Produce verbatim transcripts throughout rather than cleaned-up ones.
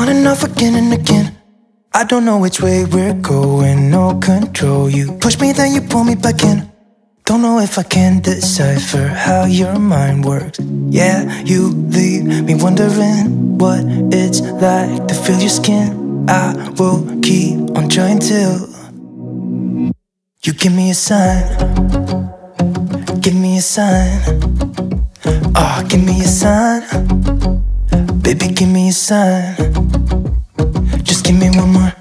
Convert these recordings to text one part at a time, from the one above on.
On and off again and again. I don't know which way we're going, no control. You push me then you pull me back in. Don't know if I can decipher how your mind works. Yeah, you leave me wondering what it's like to feel your skin. I will keep on trying till you give me a sign. Give me a sign. Oh, give me a sign. Baby, give me a sign. Just give me one more.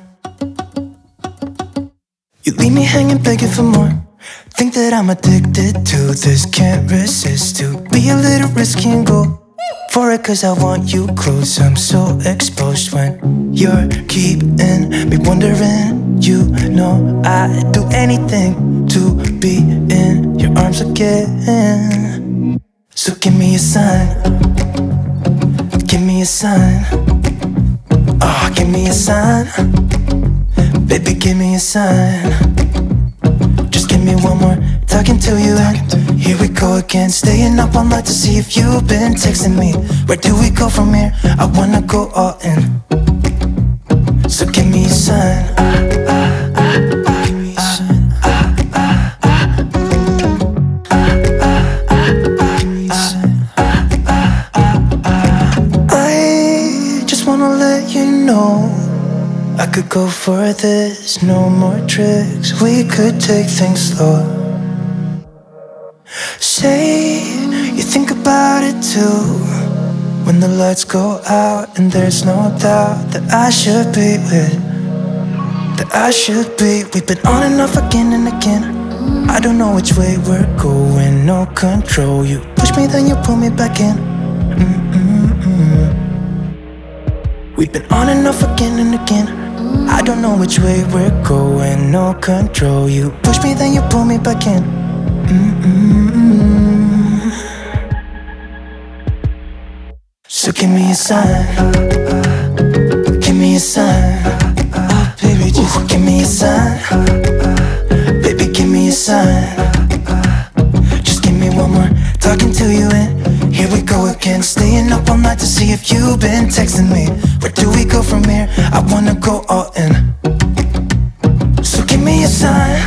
You leave me hanging, begging for more. Think that I'm addicted to this, can't resist. To be a little risky and go for it, cause I want you close. I'm so exposed when you're keeping me wondering. You know I'd do anything to be in your arms again. So give me a sign. Give me a sign. Oh, give me a sign. Baby, give me a sign. Just give me one more. Talking to you and here we go again. Staying up all night to see if you've been texting me. Where do we go from here? I wanna go all in. So give me a sign. Ah, ah, ah. I could go for this, no more tricks. We could take things slow. Say you think about it too. When the lights go out and there's no doubt that I should be with, that I should be. We've been on and off again and again. I don't know which way we're going, no control. You push me then you pull me back in. Mm-mm-mm. We've been on and off again and again. I don't know which way we're going, no control. You push me, then you pull me back in. Mm-mm-mm. So give me a sign. Give me a sign. Baby, just give me a sign. Baby, give me a sign. Just give me one more. Talking to you and here we go again. Staying up all night to see if you've been texting me. Where do we go from here? I wanna go all in. So give me a sign.